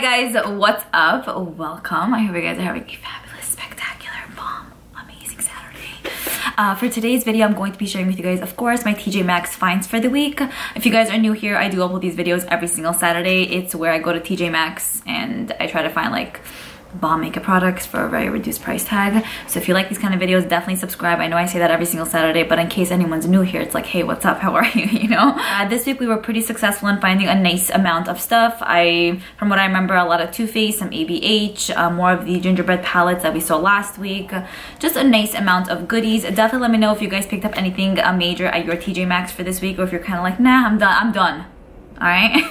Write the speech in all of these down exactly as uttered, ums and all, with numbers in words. Hi guys, what's up? Welcome. I hope you guys are having a fabulous, spectacular, bomb, amazing Saturday. Uh, for today's video, I'm going to be sharing with you guys, of course, my T J Maxx finds for the week. If you guys are new here, I do upload these videos every single Saturday. It's where I go to T J Maxx and I try to find like bomb makeup products for a very reduced price tag. So if you like these kind of videos, definitely subscribe. I know I say that every single Saturday, but in case anyone's new here, it's like, hey, what's up, how are you, you know? Uh, this week we were pretty successful in finding a nice amount of stuff. I, from what I remember, a lot of Too Faced, some A B H, uh, more of the gingerbread palettes that we saw last week. Just a nice amount of goodies. Definitely let me know if you guys picked up anything uh, major at your T J Maxx for this week, or if you're kind of like, nah, I'm done, I'm done. All right,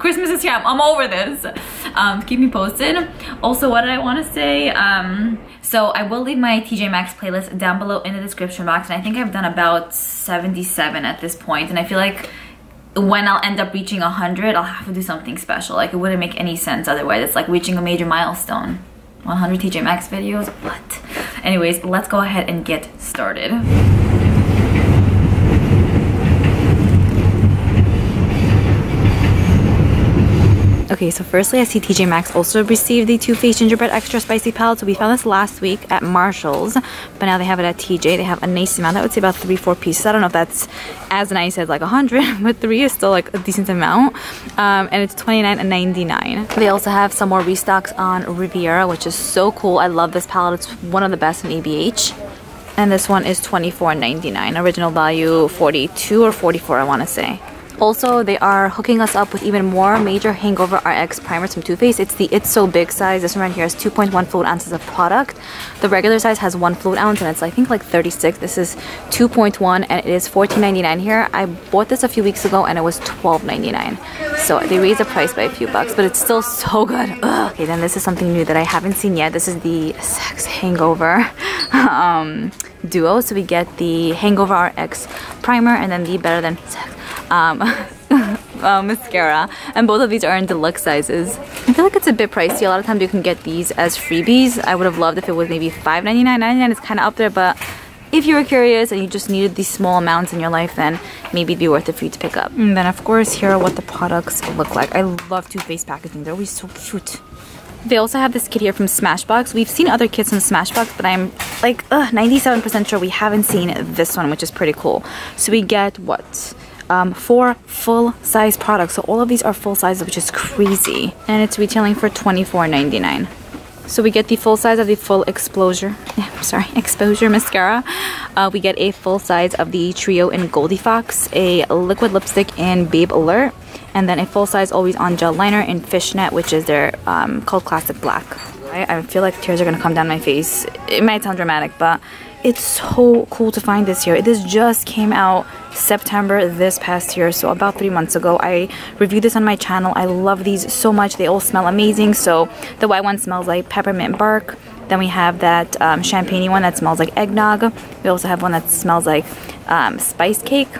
Christmas is here, I'm over this. Um, keep me posted. Also, what did I wanna say? Um, so I will leave my T J Maxx playlist down below in the description box, and I think I've done about seventy-seven at this point, and I feel like when I'll end up reaching one hundred, I'll have to do something special. Like, it wouldn't make any sense otherwise. It's like reaching a major milestone. one hundred T J Maxx videos, what? Anyways, let's go ahead and get started. Okay, so firstly, I see T J Maxx also received the Too Faced Gingerbread Extra Spicy Palette. So we found this last week at Marshall's, but now they have it at T J. They have a nice amount. I would say about three, four pieces. I don't know if that's as nice as like one hundred, but three is still like a decent amount. Um, and it's twenty-nine ninety-nine. They also have some more restocks on Riviera, which is so cool. I love this palette. It's one of the best in A B H. And this one is twenty-four ninety-nine. Original value forty-two or forty-four, I want to say. Also, they are hooking us up with even more major Hangover R X primers from Too Faced. It's the It's So Big size. This one right here is two point one fluid ounces of product. The regular size has one fluid ounce and it's I think like thirty-six. This is two point one and it is fourteen ninety-nine here. I bought this a few weeks ago and it was twelve ninety-nine. So they raised the price by a few bucks, but it's still so good. Ugh. Okay, then this is something new that I haven't seen yet. This is the Sex Hangover um, duo. So we get the Hangover R X primer and then the Better Than Sex Um, uh, mascara, and both of these are in deluxe sizes. I feel like it's a bit pricey. A lot of times you can get these as freebies. I would have loved if it was maybe five ninety-nine. ninety-nine is kind of up there, but if you were curious and you just needed these small amounts in your life, then maybe it'd be worth it for you to pick up. And then of course, here are what the products look like. I love Too Faced packaging. They're always so cute. They also have this kit here from Smashbox. We've seen other kits from Smashbox, but I'm like ugh, ninety-seven percent sure we haven't seen this one, which is pretty cool. So we get what? Um, four full-size products. So all of these are full-size, which is crazy. And it's retailing for twenty-four ninety-nine. So we get the full size of the Full Exposure, yeah, I'm sorry, Exposure Mascara. Uh, we get a full size of the Trio in Goldie Fox, a liquid lipstick in Babe Alert, and then a full size Always On Gel Liner in Fishnet, which is their um, Cult Classic Black. I, I feel like tears are gonna come down my face. It might sound dramatic, but it's so cool to find this here. This just came out September this past year, so about three months ago. I reviewed this on my channel. I love these so much. They all smell amazing. So the white one smells like peppermint bark. Then we have that um, champagne-y one that smells like eggnog. We also have one that smells like um, spice cake.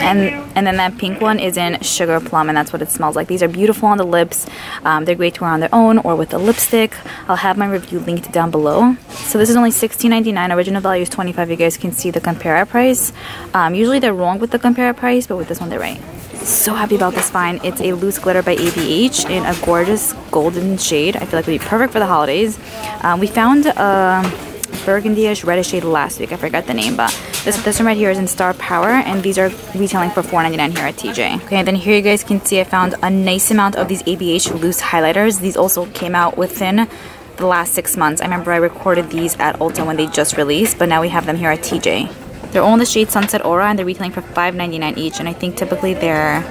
And, and then that pink one is in sugar plum, and that's what it smells like. These are beautiful on the lips. Um, they're great to wear on their own or with a lipstick. I'll have my review linked down below. So this is only sixteen ninety-nine. Original value is twenty-five. You guys can see the compare price. Um, usually they're wrong with the compare price, but with this one they're right. So happy about this find. It's a loose glitter by A B H in a gorgeous golden shade. I feel like it would be perfect for the holidays. Um, we found a burgundy-ish reddish shade last week. I forgot the name, but this, this one right here is in Star Power, and these are retailing for four ninety-nine here at T J. Okay, and then here you guys can see I found a nice amount of these A B H loose highlighters. These also came out within the last six months. I remember I recorded these at Ulta when they just released, but now we have them here at T J. They're all in the shade Sunset Aura, and they're retailing for five ninety-nine each, and I think typically they're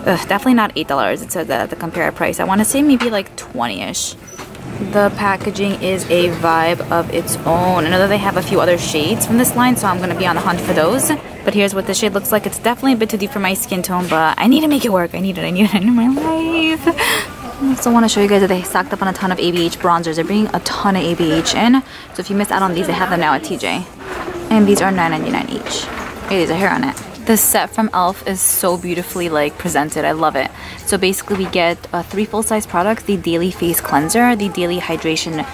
ugh, definitely not eight dollars. It says that the compare price. I want to say maybe like twenty-ish. The packaging is a vibe of its own. I know that they have a few other shades from this line, so I'm going to be on the hunt for those. But here's what this shade looks like. It's definitely a bit too deep for my skin tone, but I need to make it work. I need it. I need it in my life. I also want to show you guys that they stocked up on a ton of A B H bronzers. They're bringing a ton of A B H in, so if you missed out on these, they have them now at T J. And these are nine ninety-nine each. It is a hair on it. This set from E L F is so beautifully like presented. I love it. So basically we get uh, three full-size products, the Daily Face Cleanser, the Daily Hydration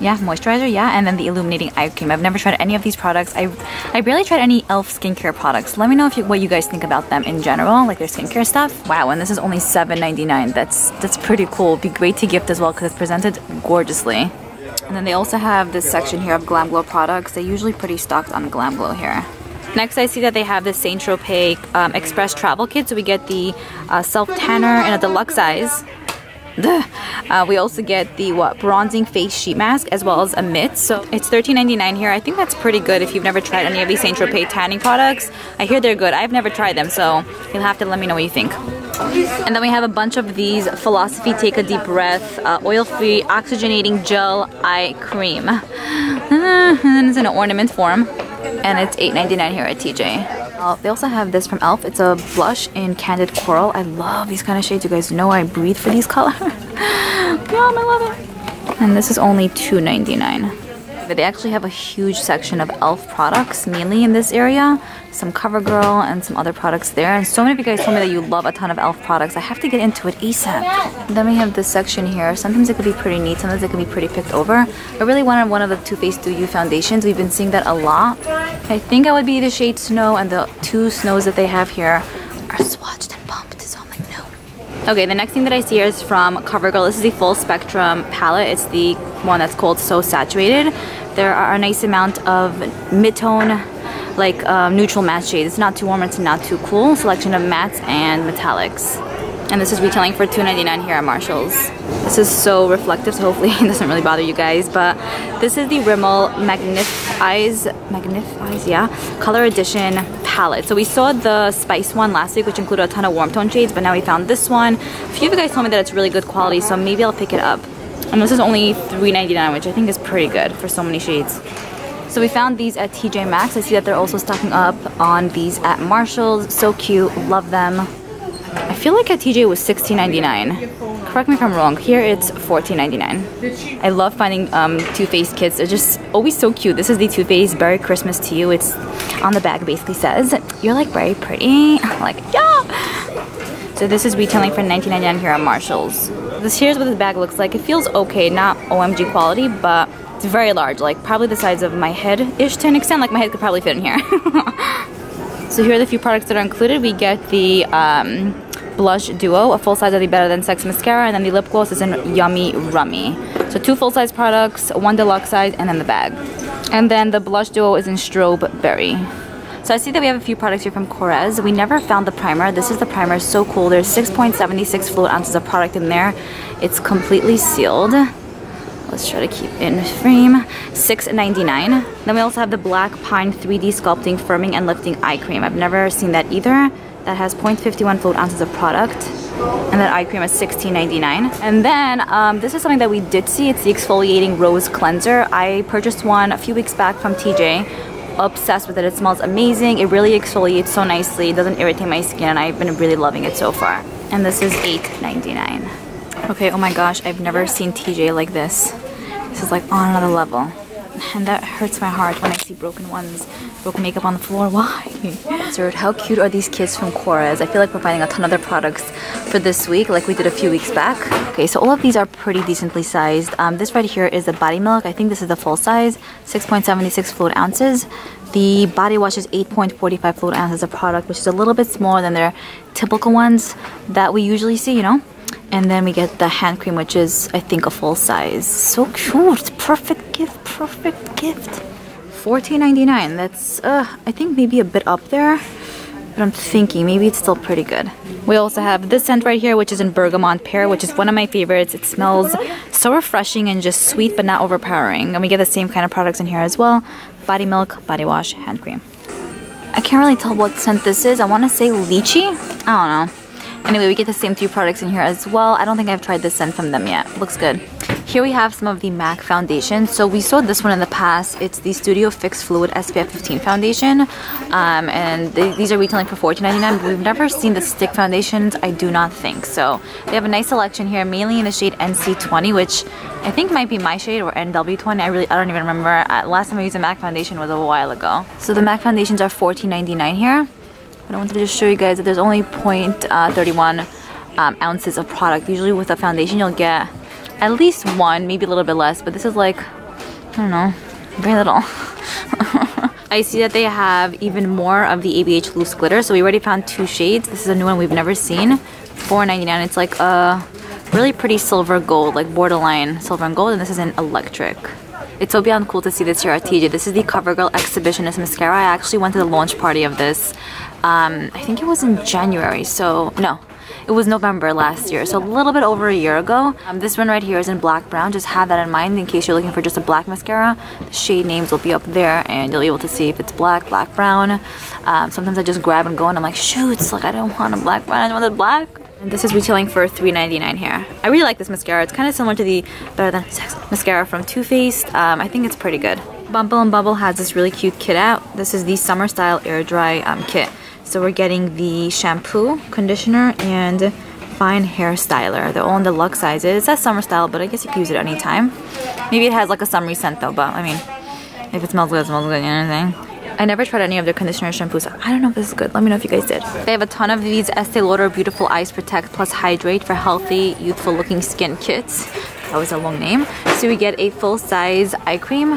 Yeah, moisturizer, yeah, and then the illuminating eye cream. I've never tried any of these products. I I barely tried any e l f skincare products. Let me know if you, what you guys think about them in general, like their skincare stuff. Wow, and this is only seven ninety-nine. That's that's pretty cool. Be great to gift as well because it's presented gorgeously. And then they also have this section here of Glam Glow products. They're usually pretty stocked on Glam Glow here. Next, I see that they have the Saint-Tropez um, Express Travel Kit. So we get the uh, self-tanner in a deluxe size. Uh, we also get the what bronzing face sheet mask as well as a mitt. So it's thirteen ninety-nine here. I think that's pretty good if you've never tried any of these Saint-Tropez tanning products. I hear they're good. I've never tried them, so you'll have to let me know what you think. And then we have a bunch of these Philosophy Take a Deep Breath uh, Oil-Free Oxygenating Gel Eye Cream. And then it's in an ornament form. And it's eight ninety-nine here at T J. Uh, they also have this from e l f. It's a blush in Candid Coral. I love these kind of shades. You guys know I breathe for these colors. Yum, I love it. And this is only two ninety-nine. But they actually have a huge section of e l f products, mainly in this area. Some CoverGirl and some other products there. And so many of you guys told me that you love a ton of e l f products. I have to get into it ASAP. Then we have this section here. Sometimes it could be pretty neat. Sometimes it can be pretty picked over. I really wanted one of the Too Faced Do You foundations. We've been seeing that a lot. I think I would be the shade Snow, and the two Snows that they have here are swatched and pumped. So I'm like, no. Okay, the next thing that I see here is from CoverGirl. This is the Full Spectrum palette. It's the one that's called So Saturated. There are a nice amount of mid-tone, like um, neutral matte shades. It's not too warm, it's not too cool. Selection of mattes and metallics. And this is retailing for two ninety-nine here at Marshall's. This is so reflective, so hopefully it doesn't really bother you guys. But this is the Rimmel Magnif'eyes, Magnif'eyes, yeah, Color Edition palette. So we saw the Spice one last week, which included a ton of warm tone shades, but now we found this one. A few of you guys told me that it's really good quality, so maybe I'll pick it up. And this is only three ninety-nine, which I think is pretty good for so many shades. So we found these at T J Maxx. I see that they're also stocking up on these at Marshall's. So cute, love them. I feel like at T J it was sixteen ninety-nine. Correct me if I'm wrong. Here it's fourteen ninety-nine. I love finding um, Too Faced kits. They're just always so cute. This is the Too Faced Merry Christmas to You. It's on the back, basically says, "You're like very pretty." I'm like, yeah! So this is retailing for nineteen ninety-nine here at Marshall's. This here's what this bag looks like. It feels okay, not O M G quality, but it's very large. Like probably the size of my head-ish to an extent. Like my head could probably fit in here. So here are the few products that are included. We get the um, Blush Duo, a full size of the Better Than Sex mascara, and then the lip gloss is in Yummy Rummy. So two full size products, one deluxe size, and then the bag. And then the Blush Duo is in Strobe Berry. So I see that we have a few products here from Korres. We never found the primer. This is the primer, so cool. There's six point seven six fluid ounces of product in there. It's completely sealed. Let's try to keep in frame. six ninety-nine. Then we also have the Black Pine three D Sculpting Firming and Lifting Eye Cream. I've never seen that either. That has zero point five one fluid ounces of product. And that eye cream is sixteen ninety-nine. And then um, this is something that we did see. It's the Exfoliating Rose Cleanser. I purchased one a few weeks back from T J. Obsessed with it. It smells amazing. It really exfoliates so nicely. It doesn't irritate my skin, and I've been really loving it so far. And this is eight ninety-nine. Okay, oh my gosh, I've never seen T J like this. This is like on another level. And that hurts my heart when I see broken ones, broken makeup on the floor. Why? So how cute are these kids from Korres? I feel like we're finding a ton of their products for this week, like we did a few weeks back. Okay, so all of these are pretty decently sized. Um, this right here is the Body Milk. I think this is the full size, six point seven six fluid ounces. The body wash is eight point four five fluid ounces of product, which is a little bit smaller than their typical ones that we usually see, you know? And then we get the hand cream, which is, I think, a full size. So cute. Perfect gift. Perfect gift. fourteen ninety-nine. That's, uh, I think, maybe a bit up there. But I'm thinking maybe it's still pretty good. We also have this scent right here, which is in Bergamot Pear, which is one of my favorites. It smells so refreshing and just sweet, but not overpowering. And we get the same kind of products in here as well. Body milk, body wash, hand cream. I can't really tell what scent this is. I want to say lychee? I don't know. Anyway, we get the same few products in here as well. I don't think I've tried this scent from them yet. Looks good. Here we have some of the M A C foundations. So we saw this one in the past. It's the Studio Fix Fluid S P F fifteen foundation. Um, and th these are retailing for fourteen ninety-nine, but we've never seen the stick foundations, I do not think. So they have a nice selection here, mainly in the shade N C twenty, which I think might be my shade, or N W twenty. I really, I don't even remember. Uh, last time I used a M A C foundation was a while ago. So the M A C foundations are fourteen ninety-nine here. But I wanted to just show you guys that there's only zero point three one uh, um, ounces of product. Usually with a foundation you'll get at least one, maybe a little bit less, but this is like, I don't know, very little. I see that they have even more of the A B H loose glitter, so we already found two shades. This is a new one we've never seen, four ninety-nine. It's like a really pretty silver gold, like borderline silver and gold, and this is an electric. It's so beyond cool to see this here at T J. This is the CoverGirl Exhibitionist Mascara. I actually went to the launch party of this. Um, I think it was in January, so no. It was November last year, so a little bit over a year ago. Um, this one right here is in black brown. Just have that in mind in case you're looking for just a black mascara. The shade names will be up there and you'll be able to see if it's black, black brown. Um, sometimes I just grab and go and I'm like, shoots, like I don't want a black brown, I don't want a black. And this is retailing for three ninety-nine here. I really like this mascara. It's kind of similar to the Better Than Sex mascara from Too Faced. Um, I think it's pretty good. Bumble and Bubble has this really cute kit out. This is the Summer Style Air Dry um, Kit. So we're getting the shampoo, conditioner, and fine hair styler. They're all in the luxe sizes. It says summer style, but I guess you can use it any time. Maybe it has like a summery scent though, but I mean, if it smells good, it smells good, you know what I'm saying? I never tried any of their conditioner shampoos, so I don't know if this is good. Let me know if you guys did. They have a ton of these Estee Lauder Beautiful Eyes Protect Plus Hydrate for healthy, youthful looking skin kits. That was a long name. So we get a full size eye cream,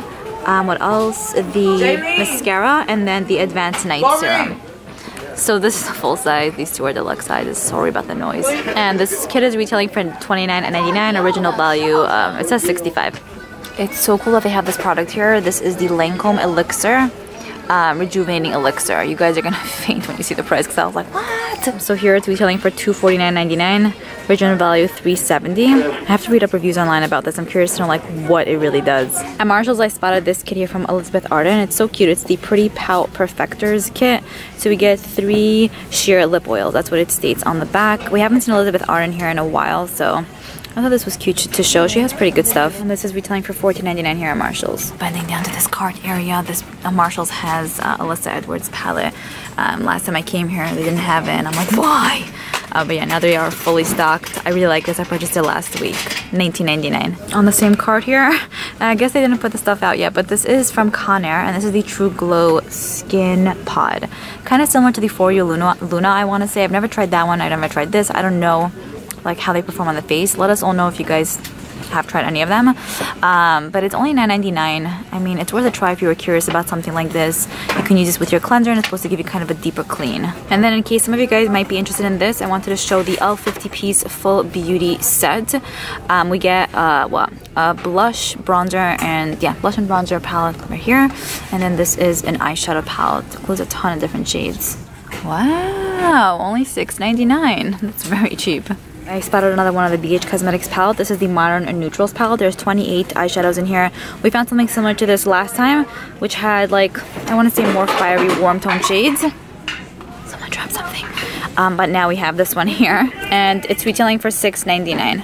um, what else? The Jamie. mascara, and then the Advanced Night Mommy. Serum. So this is a full size, these two are deluxe sizes, sorry about the noise. And this kit is retailing for twenty-nine ninety-nine, original value, um, it says sixty-five. It's so cool that they have this product here. This is the Lancome Elixir, um, Rejuvenating Elixir. You guys are gonna faint when you see the price because I was like, what? So here it's retailing for two forty-nine ninety-nine, original value three seventy. I have to read up reviews online about this, I'm curious to know like what it really does. At Marshall's I spotted this kit here from Elizabeth Arden. It's so cute. It's the Pretty Pout Perfectors kit. So we get three sheer lip oils, that's what it states on the back. We haven't seen Elizabeth Arden here in a while, so I thought this was cute to show. She has pretty good stuff. And this is retailing for fourteen ninety-nine here at Marshall's. Bending down to this cart area, this uh, Marshall's has uh, Alyssa Edwards palette. Um, last time I came here, they didn't have it, and I'm like, why? Uh, but yeah, now they are fully stocked. I really like this. I purchased it last week, nineteen ninety-nine. On the same cart here, I guess they didn't put the stuff out yet, but this is from Conair, and this is the True Glow Skin Pod. Kind of similar to the For You Luna, Luna I want to say. I've never tried that one. I've never tried this. I don't know like how they perform on the face. Let us all know if you guys have tried any of them. Um, but it's only nine ninety-nine. I mean, it's worth a try if you were curious about something like this. You can use this with your cleanser and it's supposed to give you kind of a deeper clean. And then in case some of you guys might be interested in this, I wanted to show the L fifty piece full beauty set. Um, we get uh, what? a blush, bronzer, and yeah, blush and bronzer palette right here. And then this is an eyeshadow palette. It includes a ton of different shades. Wow, only six ninety-nine. That's very cheap. I spotted another one of the A B H Cosmetics palette. This is the Modern and Neutrals palette. There's twenty-eight eyeshadows in here. We found something similar to this last time, which had like, I want to say more fiery warm tone shades. Someone dropped something. Um, but now we have this one here, and it's retailing for six ninety-nine.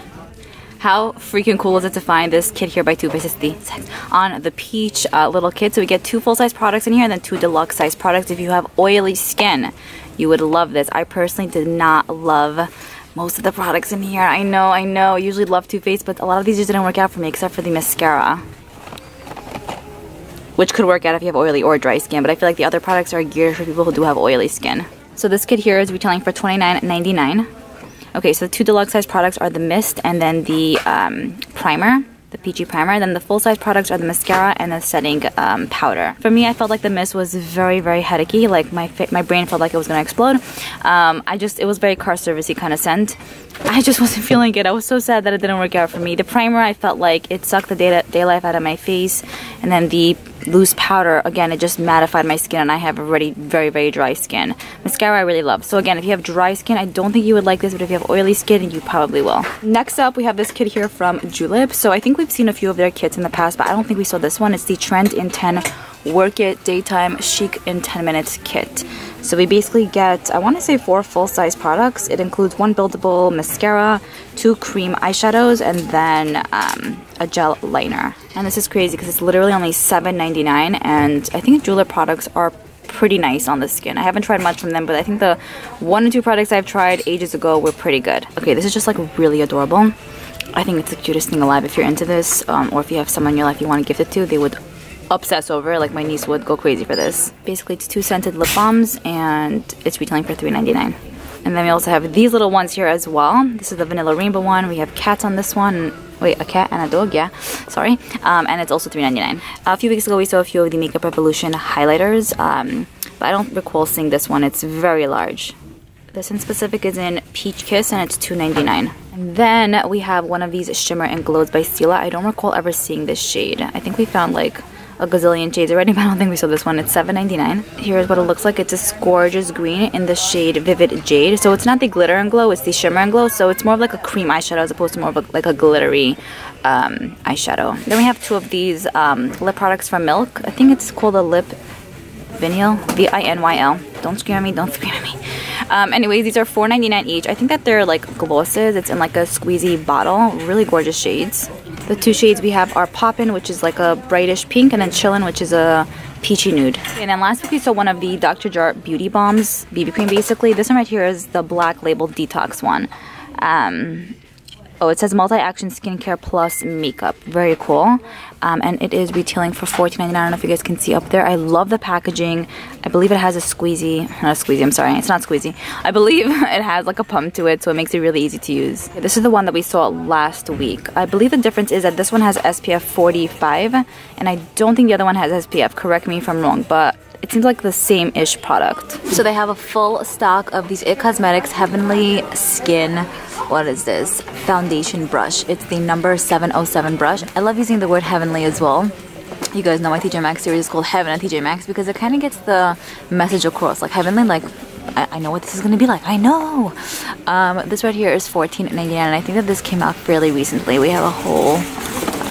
How freaking cool is it to find this kit here by Too Faced? It's the Sex on the Peach uh, little kit. So we get two full-size products in here and then two deluxe-size products. If you have oily skin, you would love this. I personally did not love most of the products in here. I know, I know. I usually love Too Faced, but a lot of these just didn't work out for me except for the mascara, which could work out if you have oily or dry skin, but I feel like the other products are geared for people who do have oily skin. So this kit here is retailing for twenty-nine ninety-nine. Okay, so the two deluxe size products are the mist and then the um, primer, the peachy primer. Then the full size products are the mascara and the setting um, powder. For me, I felt like the mist was very, very headache-y. Like my my brain felt like it was gonna explode. Um, I just, it was very car servicey kind of scent. I just wasn't feeling it. I was so sad that it didn't work out for me. The primer, I felt like it sucked the day, day life out of my face, and then the loose powder, again, it just mattified my skin, and I have already very, very dry skin. Mascara I really love. So again, if you have dry skin, I don't think you would like this, but if you have oily skin, you probably will. Next up, we have this kit here from Julep. So I think we've seen a few of their kits in the past, but I don't think we saw this one. It's the Trend in ten Work It Daytime Chic in ten Minutes kit. So we basically get, I want to say, four full-size products. It includes one buildable mascara, two cream eyeshadows, and then um, a gel liner. And this is crazy because it's literally only seven ninety-nine, and I think Julep products are pretty nice on the skin. I haven't tried much from them, but I think the one and two products I've tried ages ago were pretty good. Okay, this is just like really adorable. I think it's the cutest thing alive. If you're into this, um, or if you have someone in your life you want to gift it to, they would obsess over, like my niece would go crazy for this. Basically, it's two scented lip balms, and it's retailing for three ninety-nine. And then we also have these little ones here as well. This is the vanilla rainbow one. We have cats on this one. wait, a cat and a dog, yeah, sorry. Um, and it's also three ninety-nine. A few weeks ago, we saw a few of the Makeup Revolution highlighters, um, but I don't recall seeing this one. It's very large. This in specific is in Peach Kiss and it's two ninety-nine. And then we have one of these Shimmer and Glows by Stila. I don't recall ever seeing this shade. I think we found like a gazillion shades already, but I don't think we saw this one. It's seven ninety-nine. Here's what it looks like. It's this gorgeous green in the shade Vivid Jade. So it's not the glitter and glow, it's the shimmer and glow. So it's more of like a cream eyeshadow as opposed to more of a, like a glittery um, eyeshadow. Then we have two of these um, lip products from Milk. I think it's called a Lip Vinyl, V I N Y L. Don't scream at me, don't scream at me. Um, anyways, these are four ninety-nine each. I think that they're like glosses. It's in like a squeezy bottle. Really gorgeous shades. The two shades we have are Poppin', which is like a brightish pink, and then Chillin', which is a peachy nude. And then last week we saw one of the Doctor Jart Beauty Bombs B B cream, basically. This one right here is the black label detox one. Um, oh, it says Multi-Action Skincare Plus Makeup. Very cool. Um, and it is retailing for fourteen ninety-nine. I don't know if you guys can see up there. I love the packaging. I believe it has a squeezy. Not a squeezy, I'm sorry. It's not squeezy. I believe it has like a pump to it, so it makes it really easy to use. This is the one that we saw last week. I believe the difference is that this one has S P F forty-five, and I don't think the other one has S P F. Correct me if I'm wrong, but it seems like the same-ish product. So they have a full stock of these I T Cosmetics Heavenly Skin, what is this? Foundation brush. It's the number seven oh seven brush. I love using the word heavenly as well. You guys know my T J Maxx series is called Heaven at T J Maxx because it kind of gets the message across, like heavenly, like I, I know what this is going to be like. I know! Um, this right here is fourteen ninety-nine, and I think that this came out fairly recently. We have a whole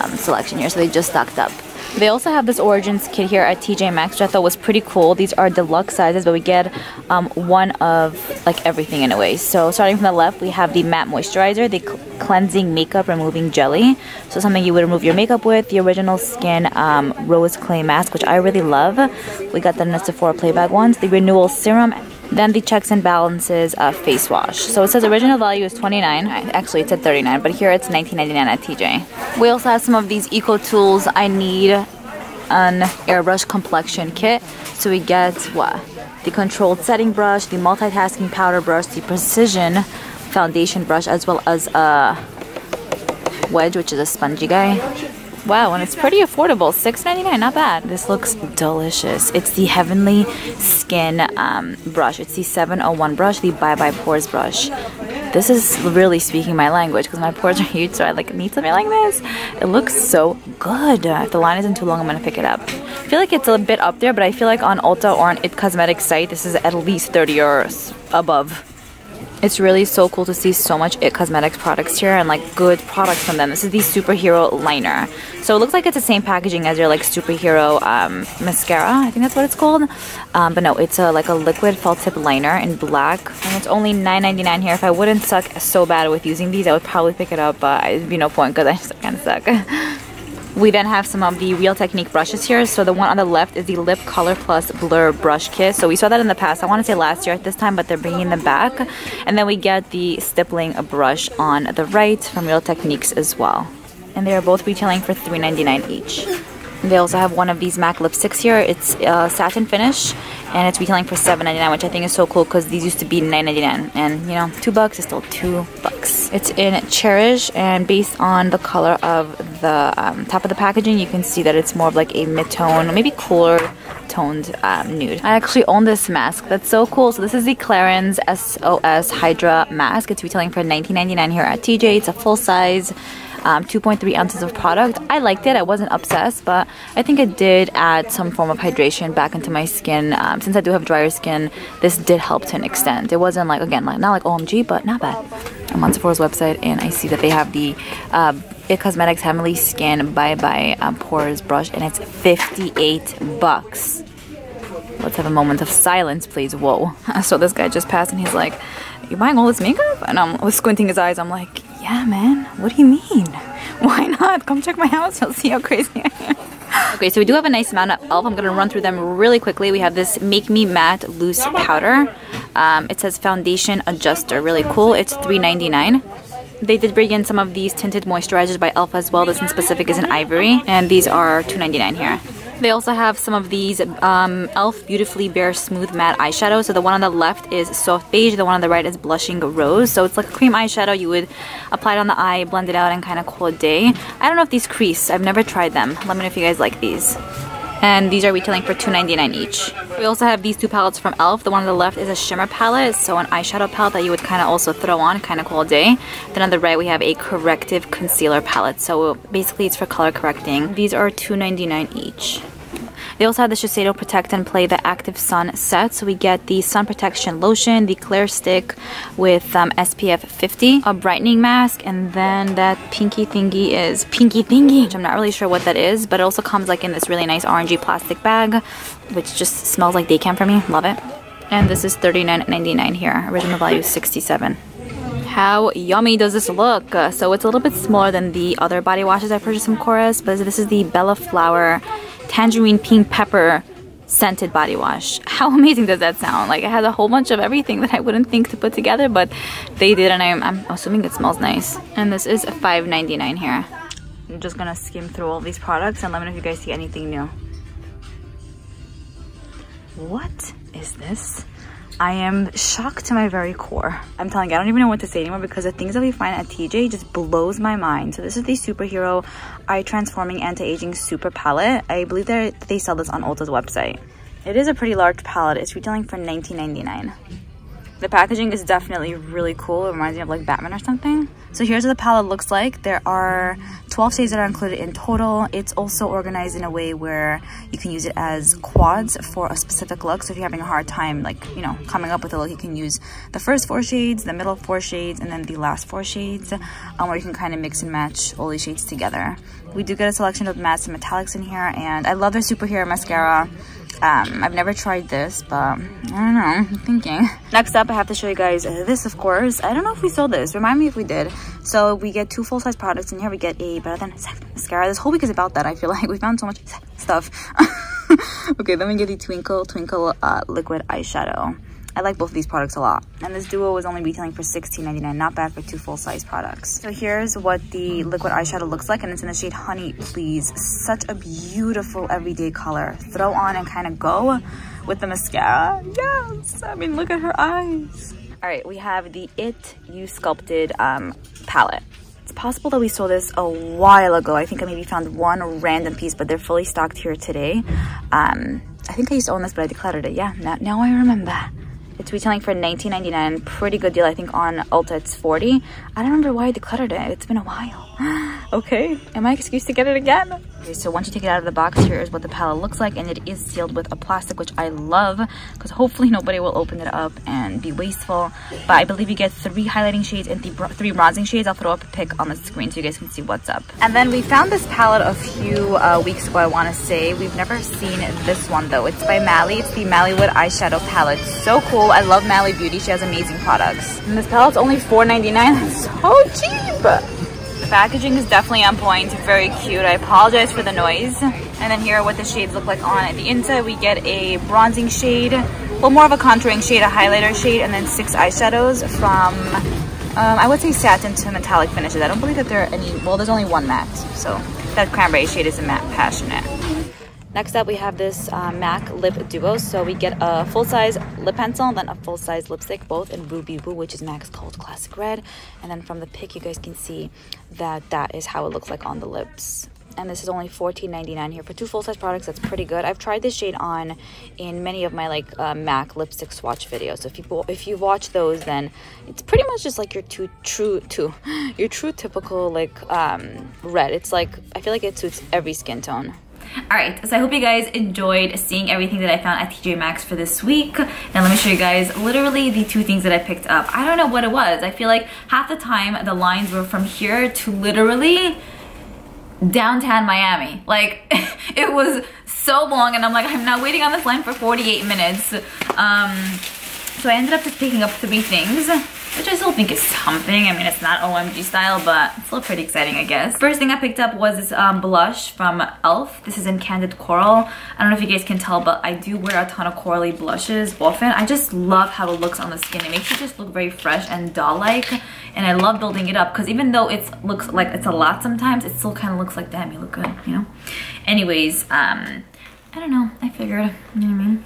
um, selection here, so they just stocked up. They also have this Origins kit here at T J Maxx, which I thought was pretty cool. These are deluxe sizes, but we get um, one of like everything in a way. So starting from the left, we have the matte moisturizer, the cleansing makeup removing jelly. So something you would remove your makeup with. The Original Skin um, Rose Clay Mask, which I really love. We got that in a Sephora Playback ones. The Renewal Serum. Then the Checks and Balances uh, face wash. So it says original value is twenty-nine dollars. Actually, it's at thirty-nine dollars, but here it's nineteen ninety-nine at T J. We also have some of these Eco Tools. I need an airbrush complexion kit. So we get what? The controlled setting brush, the multitasking powder brush, the precision foundation brush, as well as a wedge, which is a spongy guy. Wow, and it's pretty affordable. six ninety-nine, not bad. This looks delicious. It's the Heavenly Skin um, brush. It's the seven oh one brush, the Bye Bye Pores brush. This is really speaking my language because my pores are huge, so I like need something like this. It looks so good. If the line isn't too long, I'm going to pick it up. I feel like it's a bit up there, but I feel like on Ulta or on I T Cosmetics site, this is at least thirty euros above. It's really so cool to see so much I T Cosmetics products here and like good products from them. This is the Superhero Liner. So it looks like it's the same packaging as your like Superhero um, mascara. I think that's what it's called. Um, but no, it's a, like a liquid felt tip liner in black. And it's only nine ninety-nine here. If I wouldn't suck so bad with using these, I would probably pick it up. But it'd be no point because I just kind of suck. We then have some of the Real Technique brushes here. So the one on the left is the Lip Color Plus Blur Brush Kit. So we saw that in the past. I want to say last year at this time, but they're bringing them back. And then we get the Stippling Brush on the right from Real Techniques as well. And they are both retailing for three ninety-nine each. They also have one of these M A C lipsticks here. It's uh, satin finish, and it's retailing for seven ninety-nine, which I think is so cool because these used to be nine ninety-nine, and you know, two bucks is still two bucks. It's in Cherish, and based on the color of the um, top of the packaging, you can see that it's more of like a mid-tone, maybe cooler toned um, nude. I actually own this mask. That's so cool. So this is the Clarins S O S Hydra mask. It's retailing for nineteen ninety-nine here at T J. It's a full size. Um, two point three ounces of product. I liked it. I wasn't obsessed, but I think it did add some form of hydration back into my skin. Um, since I do have drier skin, this did help to an extent. It wasn't like, again, like not like O M G, but not bad. I'm on Sephora's website, and I see that they have the uh, I T Cosmetics Heavenly Skin Bye Bye um, Pores Brush, and it's fifty-eight bucks. Let's have a moment of silence, please. Whoa. So this guy just passed, and he's like, "You buying all this makeup?" And I'm squinting his eyes. I'm like, yeah, man, what do you mean? Why not? Come check my house. You'll see how crazy I am. Okay, so we do have a nice amount of e l f. I'm going to run through them really quickly. We have this Make Me Matte Loose Powder. Um, it says Foundation Adjuster. Really cool. It's three ninety-nine. They did bring in some of these tinted moisturizers by e l f as well. This in specific is an Ivory. And these are two ninety-nine here. They also have some of these um, e l f. Beautifully Bare Smooth Matte Eyeshadow. So the one on the left is Soft Beige, the one on the right is Blushing Rose. So it's like a cream eyeshadow. You would apply it on the eye, blend it out, and kind of call it day. I don't know if these crease. I've never tried them. Let me know if you guys like these. And these are retailing for two ninety-nine each. We also have these two palettes from e l f. The one on the left is a shimmer palette, so an eyeshadow palette that you would kind of also throw on, kind of all day. Then on the right, we have a corrective concealer palette. So basically, it's for color correcting. These are two ninety-nine each. They also have the Shiseido Protect and Play the Active Sun set. So we get the Sun Protection Lotion, the Clear Stick with um, S P F fifty, a brightening mask, and then that pinky thingy is pinky thingy, which I'm not really sure what that is, but it also comes like in this really nice orangey plastic bag, which just smells like day camp for me. Love it. And this is thirty-nine ninety-nine here. Original value is sixty-seven. How yummy does this look? Uh, so it's a little bit smaller than the other body washes I purchased from Korres, but this is the Bella Flower Tangerine Pink Pepper Scented Body Wash. How amazing does that sound? Like, it has a whole bunch of everything that I wouldn't think to put together, but they did, and I'm, I'm assuming it smells nice. And this is five ninety-nine here. I'm just gonna skim through all these products and let me know if you guys see anything new. What is this? I am shocked to my very core. I'm telling you, I don't even know what to say anymore because the things that we find at T J just blows my mind. So this is the Superhero Eye Transforming Anti-Aging Super Palette. I believe that they sell this on Ulta's website. It is a pretty large palette. It's retailing for nineteen ninety-nine. The packaging is definitely really cool. It reminds me of like Batman or something. So here's what the palette looks like. There are twelve shades that are included in total. It's also organized in a way where you can use it as quads for a specific look. So if you're having a hard time, like, you know, coming up with a look, you can use the first four shades, the middle four shades, and then the last four shades, um, where you can kind of mix and match all these shades together. We do get a selection of mattes and metallics in here, and I love their Superhero mascara. Um, I've never tried this, but I don't know, I'm thinking. Next up, I have to show you guys this, of course. I don't know if we sold this. Remind me if we did. So we get two full-size products in here. We get a Better Than Sex mascara. This whole week is about that, I feel like. We found so much stuff. Okay, then we get the Twinkle Twinkle uh, Liquid Eyeshadow. I like both of these products a lot. And this duo was only retailing for sixteen ninety-nine. Not bad for two full-size products. So here's what the liquid eyeshadow looks like, and it's in the shade Honey Please. Such a beautiful everyday color. Throw on and kind of go with the mascara. Yes! I mean, look at her eyes. All right, we have the It You Sculpted um, palette. It's possible that we saw this a while ago. I think I maybe found one random piece, but they're fully stocked here today. Um, I think I used to own this, but I decluttered it. Yeah, now, now I remember. It's retailing for nineteen ninety-nine. Pretty good deal. I think on Ulta it's forty. I don't remember why I decluttered it. It's been a while. Okay, am I excused to get it again? Okay, so once you take it out of the box, here is what the palette looks like, and it is sealed with a plastic, which I love because hopefully nobody will open it up and be wasteful. But I believe you get three highlighting shades and th three bronzing shades. I'll throw up a pic on the screen so you guys can see what's up. And then we found this palette a few uh, weeks ago, I want to say. We've never seen this one though. It's by Mally. It's the Mallywood eyeshadow palette. So cool. I love Mally Beauty. She has amazing products. And this palette's only four ninety-nine. That's so cheap. The packaging is definitely on point, very cute. I apologize for the noise. And then here are what the shades look like on the inside. We get a bronzing shade, well, more of a contouring shade, a highlighter shade, and then six eyeshadows from, um, I would say satin to metallic finishes. I don't believe that there are any, well, there's only one matte. So that cranberry shade is a matte passionate. Next up, we have this uh, MAC lip duo. So we get a full-size lip pencil and then a full-size lipstick, both in Ruby Woo, which is MAC's Cold Classic Red. And then from the pic, you guys can see that that is how it looks like on the lips. And this is only fourteen ninety-nine here for two full-size products. That's pretty good. I've tried this shade on in many of my like uh, MAC lipstick swatch videos. So if you if you watch those, then it's pretty much just like your two true two your true typical like um, red. It's like, I feel like it suits every skin tone. Alright, so I hope you guys enjoyed seeing everything that I found at T J Maxx for this week. Now let me show you guys literally the two things that I picked up. I don't know what it was. I feel like half the time the lines were from here to literally downtown Miami. Like, it was so long and I'm like, I'm not waiting on this line for forty-eight minutes. Um, so I ended up just picking up three things, which I still think is something. I mean, it's not O M G style, but it's still pretty exciting, I guess. First thing I picked up was this um, blush from e l f. This is in Candid Coral. I don't know if you guys can tell, but I do wear a ton of corally blushes often. I just love how it looks on the skin. It makes it just look very fresh and doll-like, and I love building it up because even though it looks like it's a lot sometimes, it still kind of looks like, damn, you look good, you know? Anyways, um... I don't know, I figured, you know what I mean?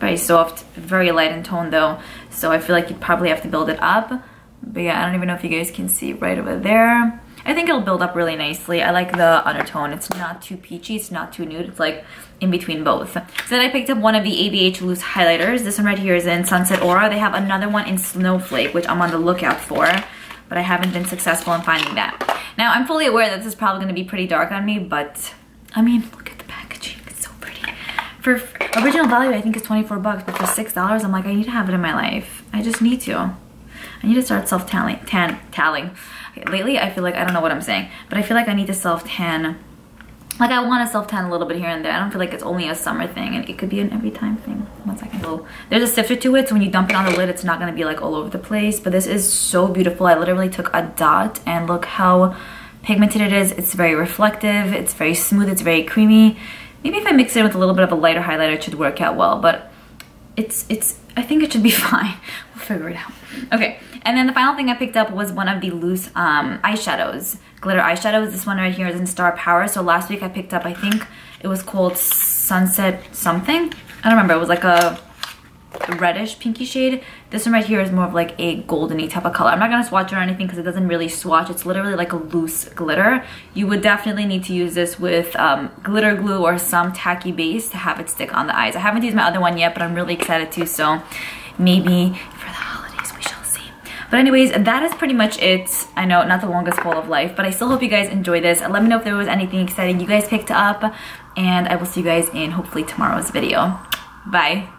Very soft, very light in tone though, so I feel like you'd probably have to build it up. But yeah, I don't even know if you guys can see right over there. I think it'll build up really nicely. I like the undertone. It's not too peachy, it's not too nude, it's like in between both. So then I picked up one of the A B H loose highlighters. This one right here is in Sunset Aura. They have another one in Snowflake, which I'm on the lookout for, but I haven't been successful in finding that. Now, I'm fully aware that this is probably going to be pretty dark on me, but I mean, look at the packaging. It's so pretty. For original value, I think it's twenty-four bucks, but for six dollars, I'm like, I need to have it in my life. I just need to. I need to start self-tanning. Tan, tallying. Lately, I feel like, I don't know what I'm saying, but I feel like I need to self-tan. Like, I want to self-tan a little bit here and there. I don't feel like it's only a summer thing, and it could be an every time thing. One second. So, there's a sifter to it, so when you dump it on the lid, it's not going to be, like, all over the place. But this is so beautiful. I literally took a dot, and look how pigmented it is. It's very reflective. It's very smooth. It's very creamy. Maybe if I mix it with a little bit of a lighter highlighter, it should work out well. But it's, it's, I think it should be fine. We'll figure it out. Okay. And then the final thing I picked up was one of the loose um, eyeshadows, glitter eyeshadows. This one right here is in Star Power. So last week I picked up, I think it was called Sunset something. I don't remember. It was like a reddish pinky shade. This one right here is more of like a goldeny type of color. I'm not going to swatch it or anything because it doesn't really swatch. It's literally like a loose glitter. You would definitely need to use this with um, glitter glue or some tacky base to have it stick on the eyes. I haven't used my other one yet, but I'm really excited to. So maybe for the But anyways, that is pretty much it. I know, not the longest haul of life, but I still hope you guys enjoy this. Let me know if there was anything exciting you guys picked up, and I will see you guys in hopefully tomorrow's video. Bye.